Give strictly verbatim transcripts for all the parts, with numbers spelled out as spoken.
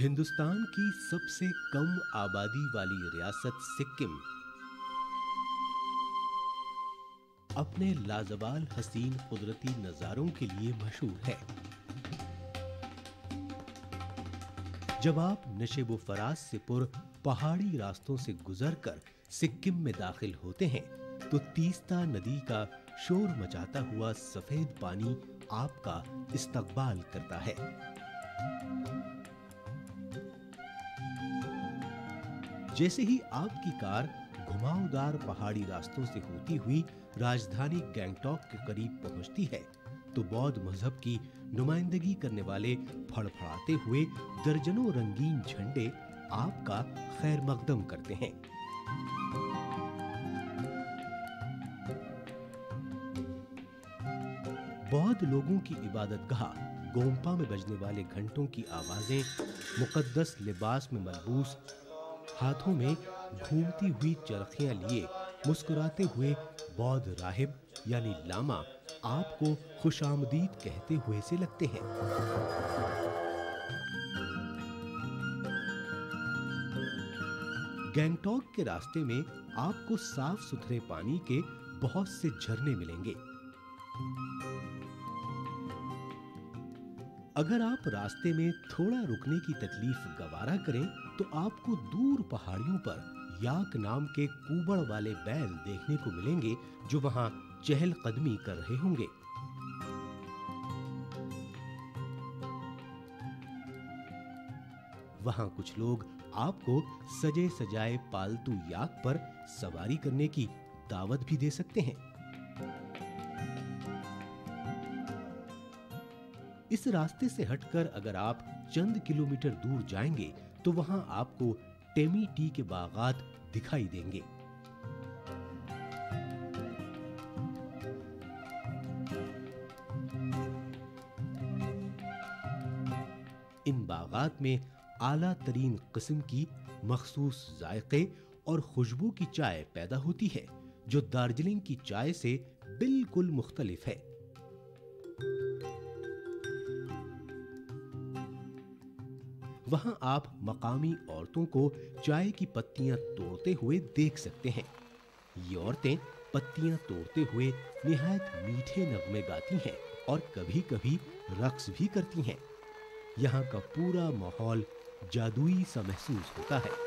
हिंदुस्तान की सबसे कम आबादी वाली रियासत सिक्किम अपने लाजवाल हसीन कुदरती नजारों के लिए मशहूर है। जब आप नशेब फराज से पुर पहाड़ी रास्तों से गुजरकर सिक्किम में दाखिल होते हैं तो तीस्ता नदी का शोर मचाता हुआ सफेद पानी आपका इस्तकबाल करता है। जैसे ही आपकी कार घुमावदार पहाड़ी रास्तों से होती हुई राजधानी गैंगटॉक के करीब पहुंचती है तो बौद्ध मजहब की नुमाइंदगी करने वाले फड़फड़ाते हुए दर्जनों रंगीन झंडे आपका खैर मकदम करते हैं। बौद्ध लोगों की इबादतगाह गोम्पा में बजने वाले घंटों की आवाजें, मुकद्दस लिबास में मलबूस, हाथों में घूमती हुई चरखियां लिए मुस्कुराते हुए बौद्ध राहिब यानी लामा आपको खुशामदीद कहते हुए से लगते हैं। गैंगटॉक के रास्ते में आपको साफ सुथरे पानी के बहुत से झरने मिलेंगे। अगर आप रास्ते में थोड़ा रुकने की तकलीफ गवारा करें तो आपको दूर पहाड़ियों पर याक नाम के कूबड़ वाले बैल देखने को मिलेंगे जो वहां चहलकदमी कर रहे होंगे। वहां कुछ लोग आपको सजे सजाए पालतू याक पर सवारी करने की दावत भी दे सकते हैं। इस रास्ते से हटकर अगर आप चंद किलोमीटर दूर जाएंगे तो वहां आपको टेमी टी के बागात दिखाई देंगे। इन बागात में आला तरीन किस्म की मखसूस जायके और खुशबू की चाय पैदा होती है जो दार्जिलिंग की चाय से बिल्कुल मुख्तलिफ है। वहां आप मकामी औरतों को चाय की पत्तियां तोड़ते हुए देख सकते हैं। ये औरतें पत्तियां तोड़ते हुए निहायत मीठे नगमे गाती हैं और कभी कभी रक्स भी करती हैं। यहाँ का पूरा माहौल जादुई सा महसूस होता है।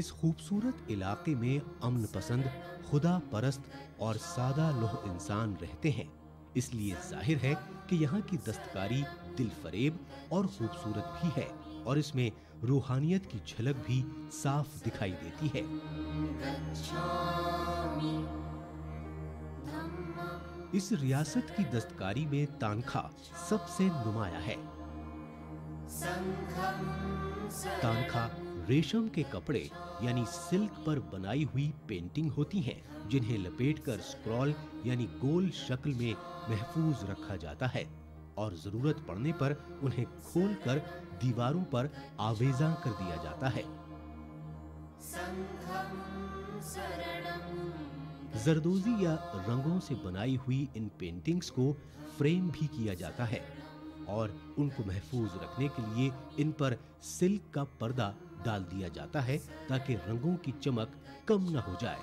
इस खूबसूरत इलाके में अमन पसंद, खुदा परस्त और सादा लोह इंसान रहते हैं, इसलिए जाहिर है कि यहाँ की दस्तकारी दिलफरेब और खूबसूरत भी है और इसमें रूहानियत की झलक भी साफ दिखाई देती है। इस रियासत की दस्तकारी में तानखा सबसे नुमाया है। तानखा रेशम के कपड़े यानी सिल्क पर बनाई हुई पेंटिंग होती हैं जिन्हें लपेटकर स्क्रॉल यानी गोल शक्ल में महफूज रखा जाता है और जरूरत पड़ने पर उन्हें खोलकर दीवारों पर आवेजा कर दिया जाता है। जरदोजी या रंगों से बनाई हुई इन पेंटिंग्स को फ्रेम भी किया जाता है और उनको महफूज रखने के लिए इन पर सिल्क का पर्दा डाल दिया जाता है ताकि रंगों की चमक कम न हो जाए।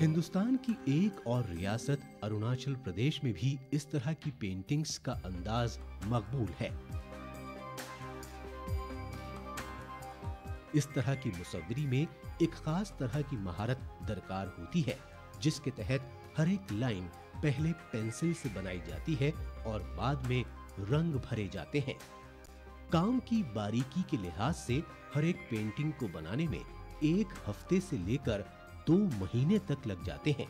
हिंदुस्तान की एक और रियासत अरुणाचल प्रदेश में भी इस तरह की पेंटिंग्स का अंदाज मकबूल है। इस तरह की मुसव्वरी में एक खास तरह की महारत दरकार होती है जिसके तहत हर एक लाइन पहले पेंसिल से बनाई जाती है और बाद में रंग भरे जाते हैं। काम की बारीकी के लिहाज से हर एक पेंटिंग को बनाने में एक हफ्ते से लेकर दो महीने तक लग जाते हैं।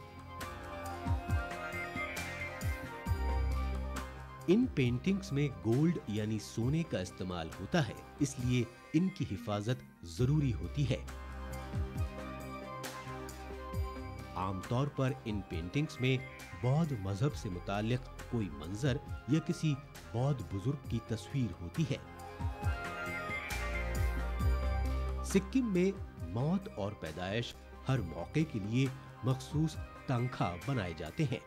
इन पेंटिंग्स में गोल्ड यानी सोने का इस्तेमाल होता है, इसलिए इनकी हिफाजत जरूरी होती है। आमतौर पर इन पेंटिंग्स में बौद्ध मजहब से मुतालिक कोई मंजर या किसी बौद्ध बुजुर्ग की तस्वीर होती है। सिक्किम में मौत और पैदाइश हर मौके के लिए मखसूस तानखा बनाए जाते हैं।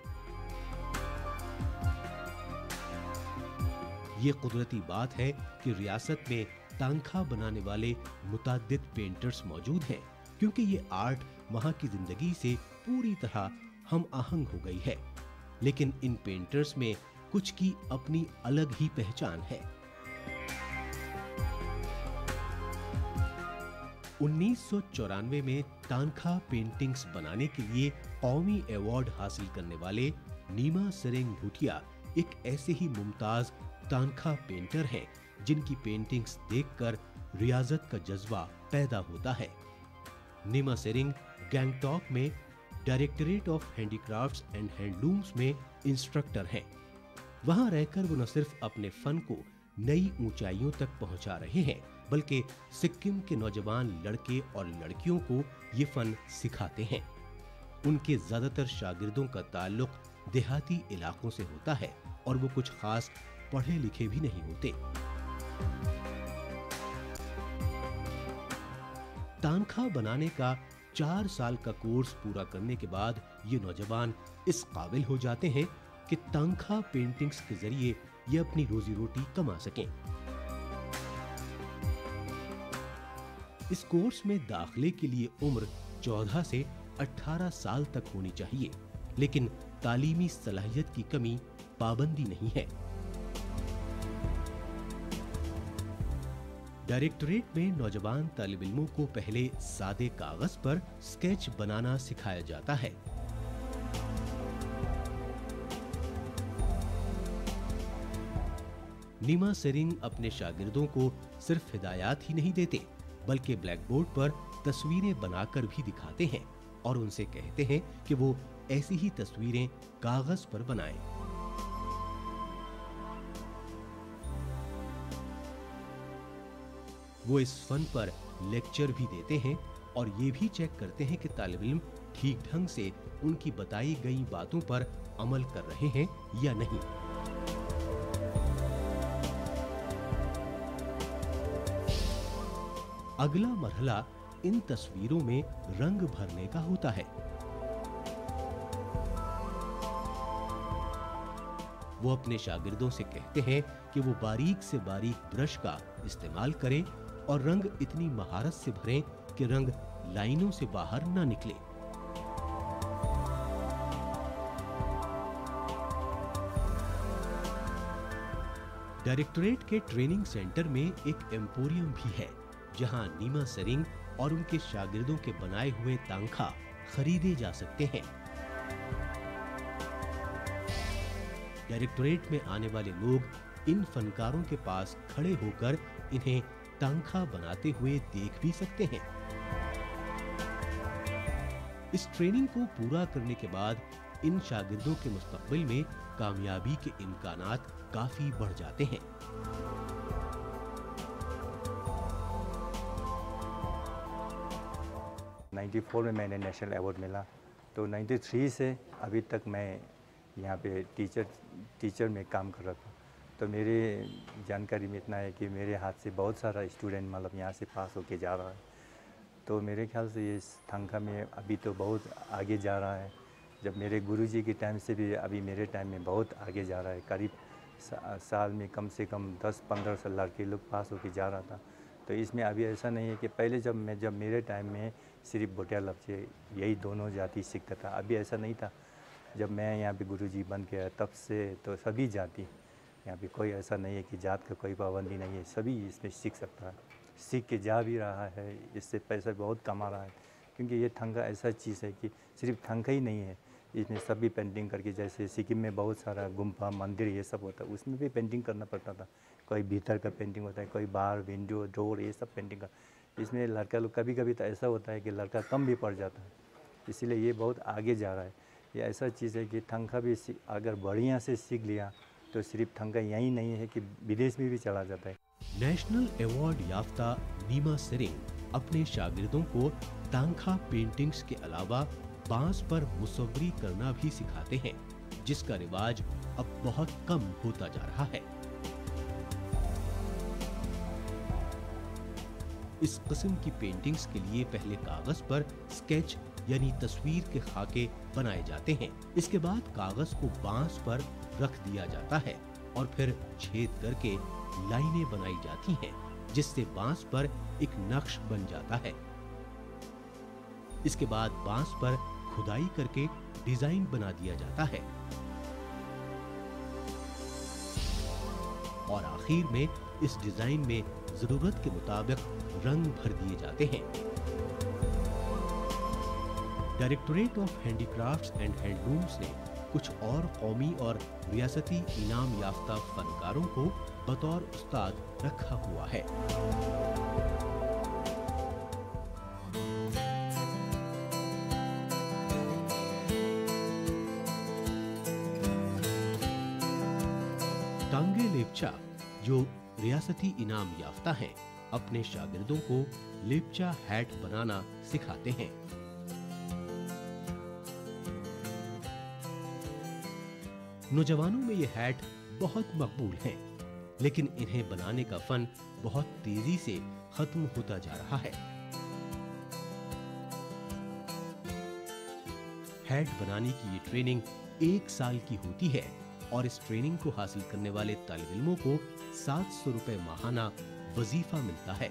ये कुदरती बात है कि रियासत में तानखा बनाने वाले मुतादित पेंटर्स मौजूद हैं, क्योंकि ये आर्ट वहाँ की जिंदगी से पूरी तरह हम आहंग हो गई है। लेकिन इन पेंटर्स में कुछ की अपनी अलग ही पहचान है। उन्नीस सौ चौरानवे में तानखा पेंटिंग्स बनाने के लिए कौमी अवार्ड हासिल करने वाले नीमा सेरिंग भुटिया एक ऐसे ही मुमताज तानखा पेंटर हैं, जिनकी पेंटिंग्स देखकर रियाजत का जज्बा पैदा होता है। नीमा सेरिंग गैंगटॉक में directorate of handicrafts and handlooms में इंस्ट्रक्टर हैं। वहां रहकर वो न सिर्फ अपने फन को नई ऊंचाइयों तक पहुंचा रहे हैं, बल्कि सिक्किम के नौजवान लड़के और लड़कियों को ये फन सिखाते हैं। उनके ज्यादातर शागिर्दों का ताल्लुक देहाती इलाकों से होता है और वो कुछ खास पढ़े लिखे भी नहीं होते। तानखा बनाने का चार साल का कोर्स पूरा करने के बाद ये नौजवान इस काबिल हो जाते हैं कि तानखा पेंटिंग्स के जरिए ये अपनी रोजी रोटी कमा सकें। इस कोर्स में दाखिले के लिए उम्र चौदह से अठारह साल तक होनी चाहिए, लेकिन तालीमी सलाहियत की कमी पाबंदी नहीं है। डायरेक्टरेट में नौजवान तालिब इल्मों को पहले सादे कागज पर स्केच बनाना सिखाया जाता है। नीमा सेरिंग अपने शागिर्दों को सिर्फ हिदायत ही नहीं देते, बल्कि ब्लैक बोर्ड पर तस्वीरें बनाकर भी दिखाते हैं और उनसे कहते हैं कि वो ऐसी ही तस्वीरें कागज पर बनाएं। वो इस फन पर लेक्चर भी देते हैं और ये भी चेक करते हैं कि तालिब इल्म ठीक ढंग से उनकी बताई गई बातों पर अमल कर रहे हैं या नहीं। अगला मरहला इन तस्वीरों में रंग भरने का होता है। वो अपने शागिर्दों से कहते हैं कि वो बारीक से बारीक ब्रश का इस्तेमाल करें और रंग इतनी महारत से भरें कि रंग लाइनों से बाहर ना निकले। डायरेक्टरेट के ट्रेनिंग सेंटर में एक एम्पोरियम भी है, जहां नीमा सेरिंग और उनके शागिर्दों के बनाए हुए तानखा खरीदे जा सकते हैं। डायरेक्टरेट में आने वाले लोग इन फनकारों के पास खड़े होकर इन्हें तानखा बनाते हुए देख भी सकते हैं। इस ट्रेनिंग को पूरा करने के बाद इन शागिर्दों के मुस्तकबिल में कामयाबी के इम्कानात काफी बढ़ जाते हैं। चौरानवे में मैंने नेशनल अवार्ड मिला, तो तिरानवे से अभी तक मैं यहाँ पे टीचर टीचर में काम कर रहा था। तो मेरे जानकारी में इतना है कि मेरे हाथ से बहुत सारा स्टूडेंट मतलब यहाँ से पास होके जा रहा है। तो मेरे ख्याल से ये तानखा में अभी तो बहुत आगे जा रहा है। जब मेरे गुरुजी के टाइम से भी अभी मेरे टाइम में बहुत आगे जा रहा है। करीब सा, साल में कम से कम दस पंद्रह साल लड़के लोग पास होके जा रहा था। तो इसमें अभी ऐसा नहीं है कि पहले जब मैं जब मेरे टाइम में सिर्फ भुटिया लपचे यही दोनों जाति सीखता था, अभी ऐसा नहीं था। जब मैं यहाँ पे गुरुजी बन गया तब से तो सभी जाति, यहाँ पे कोई ऐसा नहीं है कि जात का कोई पाबंदी नहीं है, सभी इसमें सीख सकता है, सीख के जा भी रहा है, इससे पैसा बहुत कमा रहा है। क्योंकि ये तानखा ऐसा चीज़ है कि सिर्फ तानखा ही नहीं है, इसमें सब भी पेंटिंग करके, जैसे सिक्किम में बहुत सारा गोम्पा मंदिर ये सब होता है, उसमें भी पेंटिंग करना पड़ता था। कोई भीतर का पेंटिंग होता है, कोई बाहर विंडो डोर ये सब पेंटिंग का। इसमें लड़का लोग कभी कभी तो ऐसा होता है कि लड़का कम भी पड़ जाता है, इसलिए ये बहुत आगे जा रहा है। ये ऐसा चीज़ है कि तानखा भी अगर बढ़िया से सीख लिया तो सिर्फ तानखा यहीं नहीं है कि विदेश में भी चला जाता है। नेशनल अवार्ड याफ्ता नीमा सेरिंग अपने शागिर्दों को तानखा पेंटिंग्स के अलावा बांस पर मुसव्वरी करना भी सिखाते हैं, जिसका रिवाज अब बहुत कम होता जा रहा है। इस किस्म की पेंटिंग्स के लिए पहले कागज पर स्केच यानी तस्वीर के खाके बनाए जाते हैं। इसके बाद कागज को बांस पर रख दिया जाता है और फिर छेद करके लाइनें बनाई जाती हैं, जिससे बांस पर एक नक्श बन जाता है। इसके बाद बांस पर खुदाई करके डिजाइन बना दिया जाता है और आखिर में इस डिजाइन में जरूरत के मुताबिक रंग भर दिए जाते हैं। Directorate of handicrafts and handlooms ने कुछ और कौमी और रियासती इनाम याफ्ता फनकारों को बतौर उस्ताद रखा हुआ है। तांगे लेपचा जो रियासती इनाम याफ्ता हैं, अपने शागिर्दों को लेपचा हैट बनाना सिखाते हैं। नौजवानों में ये हैट बहुत मकबूल हैं, लेकिन इन्हें बनाने का फन बहुत तेजी से खत्म होता जा रहा है। हैट बनाने की ये ट्रेनिंग एक साल की होती है और इस ट्रेनिंग को हासिल करने वाले तालिब इल्मों को सात सौ रुपए माहाना वजीफा मिलता है।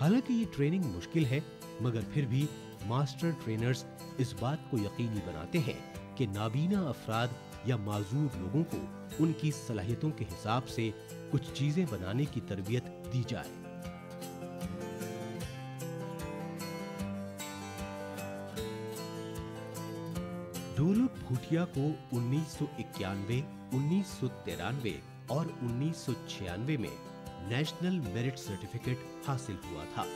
हालांकि ये ट्रेनिंग मुश्किल है, मगर फिर भी मास्टर ट्रेनर्स इस बात को यकीनी बनाते हैं कि नाबीना अफराद या माजूर लोगों को उनकी सलाहियतों के हिसाब से कुछ चीजें बनाने की तरबियत दी जाए। दोलू भुटिया को उन्नीस सौ इक्यानवे, उन्नीस सौ तिरानवे और उन्नीस सौ छियानवे में नेशनल मेरिट सर्टिफिकेट हासिल हुआ था।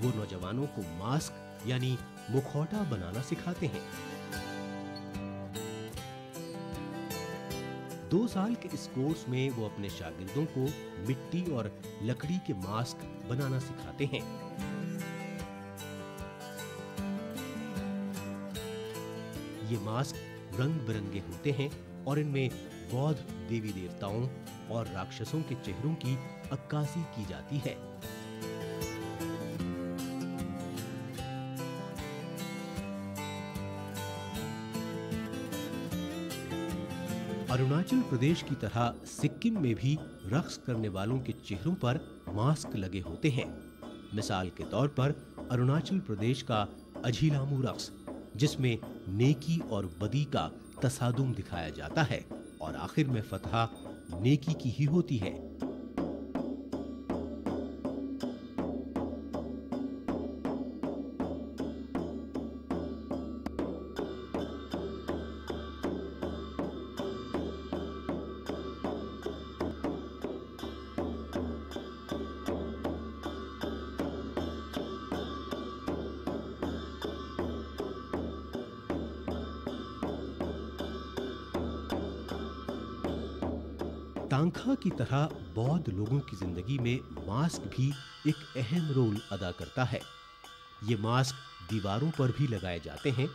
वो नौजवानों को मास्क यानी मुखौटा बनाना सिखाते हैं। दो साल के इस कोर्स में वो अपने शागिर्दों को मिट्टी और लकड़ी के मास्क बनाना सिखाते हैं। ये मास्क रंग बिरंगे होते हैं और इनमें बौद्ध देवी देवताओं और राक्षसों के चेहरों की अक्कासी की जाती है। अरुणाचल प्रदेश की तरह सिक्किम में भी रक्स करने वालों के चेहरों पर मास्क लगे होते हैं। मिसाल के तौर पर अरुणाचल प्रदेश का अजीलामू रक्स, जिसमें नेकी और बदी का तसादुम दिखाया जाता है और आखिर में फतह नेकी की ही होती है। तांखा की तरह बौद्ध लोगों की जिंदगी में मास्क भी एक अहम रोल अदा करता है। ये मास्क दीवारों पर भी लगाए जाते हैं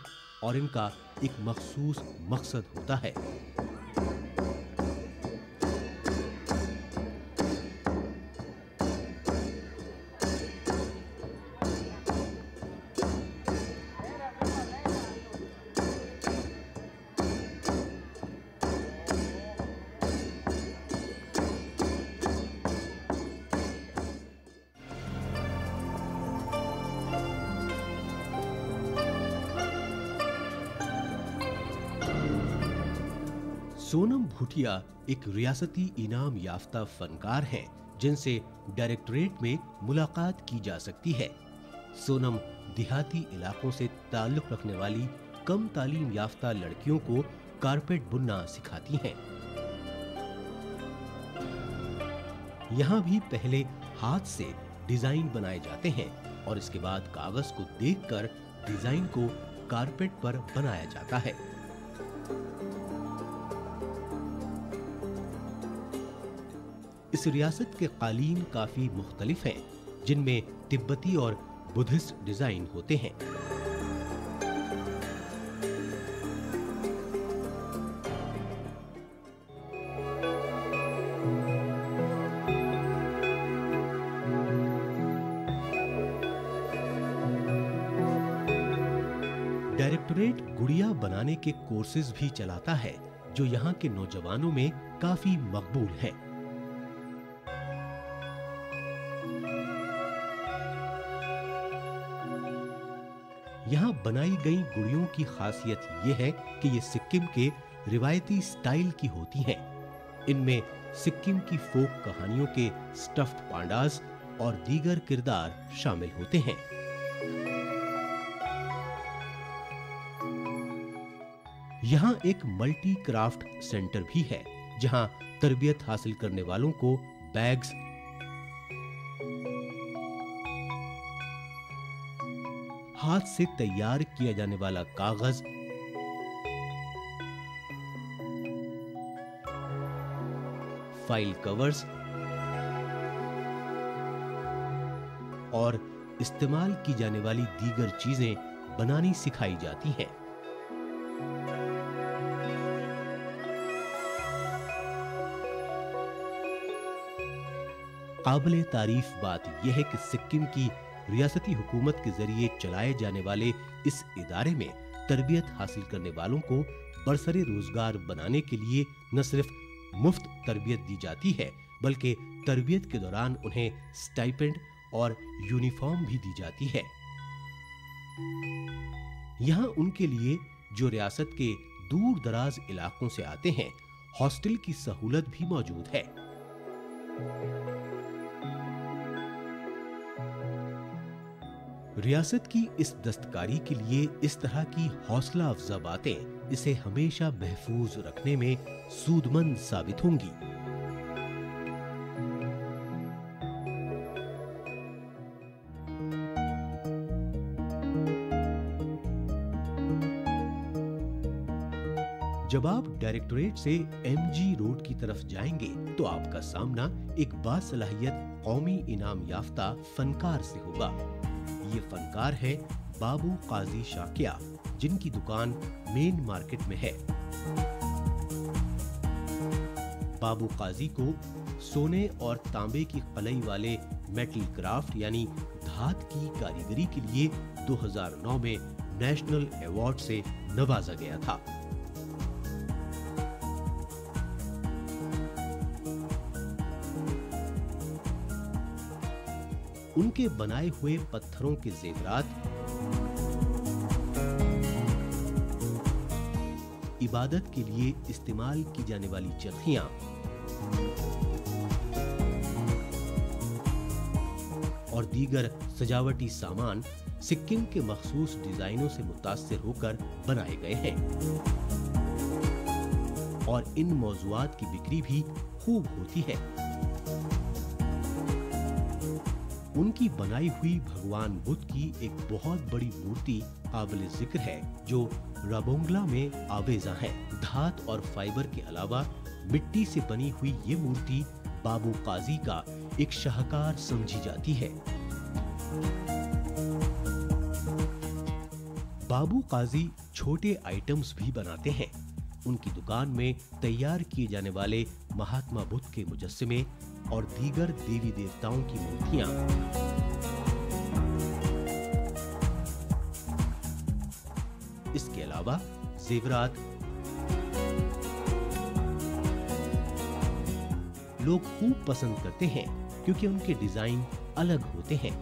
और इनका एक मखसूस मकसद होता है। सोनम भुटिया एक रियासती इनाम याफ्ता फनकार हैं जिनसे डायरेक्टरेट में मुलाकात की जा सकती है। सोनम देहाती इलाकों से ताल्लुक़ रखने वाली कम तालीम याफ्ता लड़कियों को कारपेट बुनना सिखाती हैं। यहाँ भी पहले हाथ से डिजाइन बनाए जाते हैं और इसके बाद कागज को देखकर डिजाइन को कारपेट पर बनाया जाता है। इस रियासत के कालीन काफी मुख्तलिफ हैं जिनमें तिब्बती और बुद्धिस्ट डिजाइन होते हैं। डायरेक्टरेट गुड़िया बनाने के कोर्सेज भी चलाता है जो यहाँ के नौजवानों में काफी मकबूल है। यहाँ बनाई गई गुड़ियों की खासियत यह है कि ये सिक्किम के रिवायती स्टाइल की होती हैं। इनमें सिक्किम की फोक कहानियों के स्टफ्ड पांडास और दीगर किरदार शामिल होते हैं। यहाँ एक मल्टी क्राफ्ट सेंटर भी है जहाँ तरबियत हासिल करने वालों को बैग्स, हाथ से तैयार किया जाने वाला कागज, फाइल कवर्स और इस्तेमाल की जाने वाली दीगर चीजें बनानी सिखाई जाती हैं। काबिले तारीफ बात यह है कि सिक्किम की रियासती हुकूमत के जरिए चलाए जाने वाले इस इदारे में तरबियत हासिल करने वालों को बरसरे रोजगार बनाने के लिए न सिर्फ मुफ्त तरबियत दी जाती है बल्कि तरबियत के दौरान उन्हें स्टाइपेंड और यूनिफॉर्म भी दी जाती है। यहाँ उनके लिए जो रियासत के दूर दराज इलाकों से आते हैं हॉस्टल की सहूलत भी मौजूद है। रियासत की इस दस्तकारी के लिए इस तरह की हौसला अफजा बातें इसे हमेशा महफूज रखने में सूदमंद साबित होंगी। जब आप डायरेक्टोरेट से एमजी रोड की तरफ जाएंगे तो आपका सामना एक बासलाहियत कौमी इनाम याफ्ता फनकार से होगा। ये फनकार है बाबू काजी शाक्य जिनकी दुकान मेन मार्केट में है। बाबू काजी को सोने और तांबे की कलाई वाले मेटल क्राफ्ट यानी धात की कारीगरी के लिए दो हज़ार नौ में नेशनल अवार्ड से नवाजा गया था। उनके बनाए हुए पत्थरों के जेवरात, इबादत के लिए इस्तेमाल की जाने वाली चरखियां, और दीगर सजावटी सामान सिक्किम के मखसूस डिजाइनों से मुतासिर होकर बनाए गए हैं और इन मौजूदात की बिक्री भी खूब होती है। उनकी बनाई हुई भगवान बुद्ध की एक बहुत बड़ी मूर्ति काबिल जिक्र है जो राबोंगला में आवेजा है। धात और फाइबर के अलावा मिट्टी से बनी हुई ये मूर्ति बाबू काजी का एक शाहकार समझी जाती है। बाबू काजी छोटे आइटम्स भी बनाते हैं। उनकी दुकान में तैयार किए जाने वाले महात्मा बुद्ध के मुजस्समे और दीगर देवी देवताओं की मूर्तियां इसके अलावा जेवरात, लोग खूब पसंद करते हैं क्योंकि उनके डिजाइन अलग होते हैं।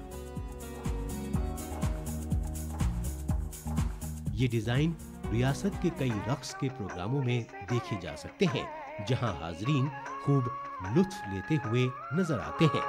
ये डिजाइन रियासत के कई रक्स के प्रोग्रामों में देखे जा सकते हैं, जहां हाजरीन खूब लुत्फ लेते हुए नजर आते हैं।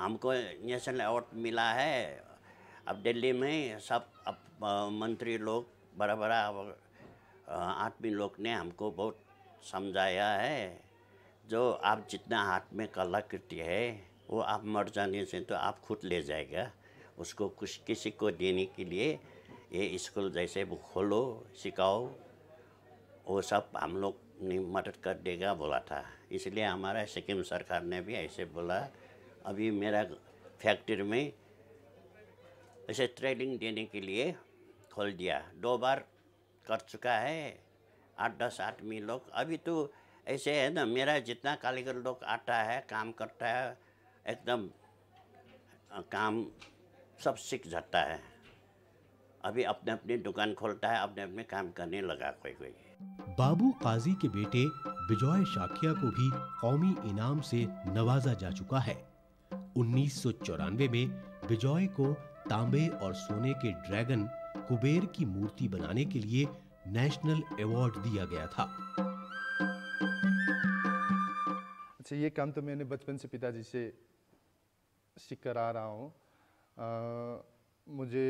हमको नेशनल अवार्ड मिला है। अब दिल्ली में सब अब मंत्री लोग, बड़ा बड़ा आदमी लोग ने हमको बहुत समझाया है, जो आप जितना हाथ में कलाकृति है वो आप मर जाने से तो आप खुद ले जाएगा, उसको कुछ किसी को देने के लिए ये स्कूल जैसे खोलो, सिखाओ, वो सब हम लोग ने मदद कर देगा बोला था। इसलिए हमारा सिक्किम सरकार ने भी ऐसे बोला। अभी मेरा फैक्ट्री में ऐसे ट्रेनिंग देने के लिए खोल दिया, दो बार कर चुका है, आठ दस आदमी लोग। अभी तो ऐसे है ना, मेरा जितना कारीगर लोग आता है काम करता है, एकदम काम सब सीख जाता है। अभी अपने अपने दुकान खोलता है, अपने अपने काम करने लगा कोई कोई। बाबू काजी के बेटे बिजॉय शाखिया को भी कौमी इनाम से नवाजा जा चुका है। उन्नीस सौ चौरानवे में बिजॉय को तांबे और सोने के ड्रैगन कुबेर की मूर्ति बनाने के लिए नेशनल अवार्ड दिया गया था। अच्छा, ये काम तो मैंने बचपन से पिताजी से सीख कर आ रहा हूँ। मुझे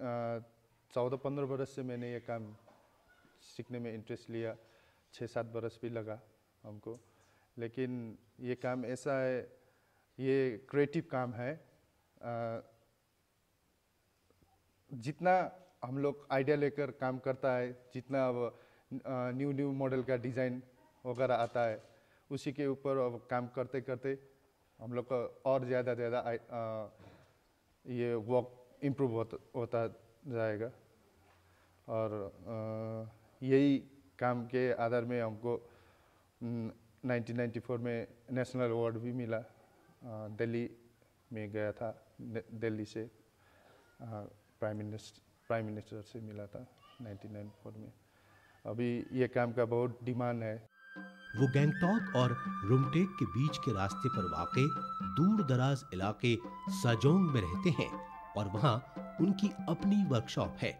चौदह पंद्रह बरस से मैंने ये काम सीखने में इंटरेस्ट लिया, छः सात बरस भी लगा हमको। लेकिन ये काम ऐसा है, ये क्रिएटिव काम है। आ, जितना हम लोग आइडिया लेकर काम करता है, जितना अब न्यू न्यू मॉडल का डिज़ाइन वगैरह आता है, उसी के ऊपर अब काम करते करते हम लोग का और ज़्यादा ज़्यादा ये वर्क इम्प्रूव होता होता जाएगा। और आ, यही काम के आधार में हमको नाइनटीन नाइंटी फोर में नेशनल अवार्ड भी मिला। दिल्ली में गया था, दिल्ली से प्राइम मिनिस्टर प्राइम मिनिस्टर से मिला था नाइनटीन नाइंटी फोर में। अभी ये काम का बहुत डिमांड है। वो गैंगटॉक और रुमटेक के बीच के रास्ते पर वाक़े दूर दराज इलाके साजोंग में रहते हैं और वहाँ उनकी अपनी वर्कशॉप है।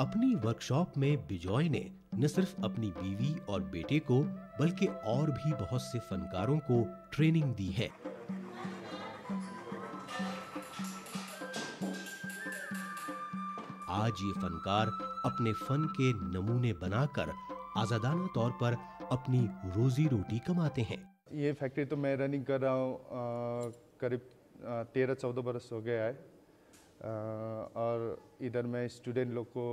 अपनी वर्कशॉप में बिजॉय ने न सिर्फ अपनी बीवी और बेटे को बल्कि और भी बहुत से फनकारों को ट्रेनिंग दी है। आज ये फनकार अपने फन के नमूने बनाकर आजादाना तौर पर अपनी रोजी रोटी कमाते हैं। ये फैक्ट्री तो मैं रनिंग कर रहा हूँ करीब तेरह चौदह बरस हो गया है। आ, और इधर मैं स्टूडेंट लोग को,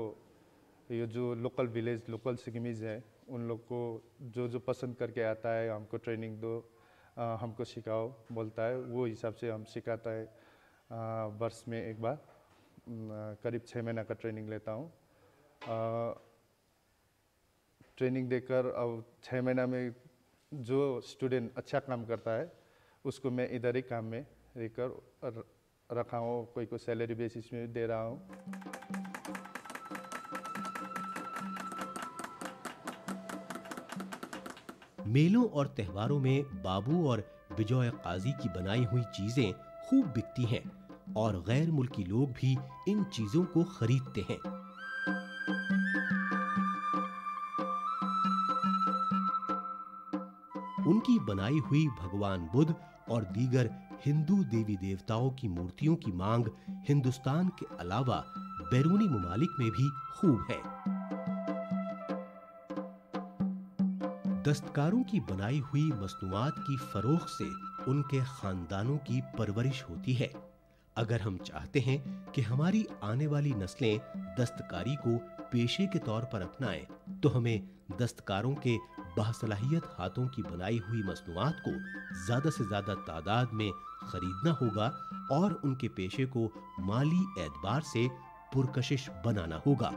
ये जो लोकल विलेज लोकल सिक्किमीज हैं, उन लोग को जो जो पसंद करके आता है, हमको ट्रेनिंग दो, आ, हमको सिखाओ बोलता है, वो हिसाब से हम सिखाता है। वर्ष में एक बार करीब छः महीना का ट्रेनिंग लेता हूँ। ट्रेनिंग देकर अब छः महीना में जो स्टूडेंट अच्छा काम करता है उसको मैं इधर ही काम में लेकर रखा हूँ, कोई को सैलरी बेसिस में दे रहा हूँ। मेलों और त्योहारों में बाबू और बिजॉय काजी की बनाई हुई चीजें खूब बिकती हैं और गैर मुल्की लोग भी इन चीजों को खरीदते हैं। उनकी बनाई हुई भगवान बुद्ध और दीगर हिंदू देवी देवताओं की मूर्तियों की मांग हिंदुस्तान के अलावा बैरूनी मुमालिक में भी खूब है। दस्तकारों की बनाई हुई मसनूआत की फरोख्त से उनके ख़ानदानों की परवरिश होती है। अगर हम चाहते हैं कि हमारी आने वाली नस्लें दस्तकारी को पेशे के तौर पर अपनाएं, तो हमें दस्तकारों के बासलाहियत हाथों की बनाई हुई मसनूआत को ज़्यादा से ज़्यादा तादाद में ख़रीदना होगा और उनके पेशे को माली एतबार से पुरकशिश बनाना होगा।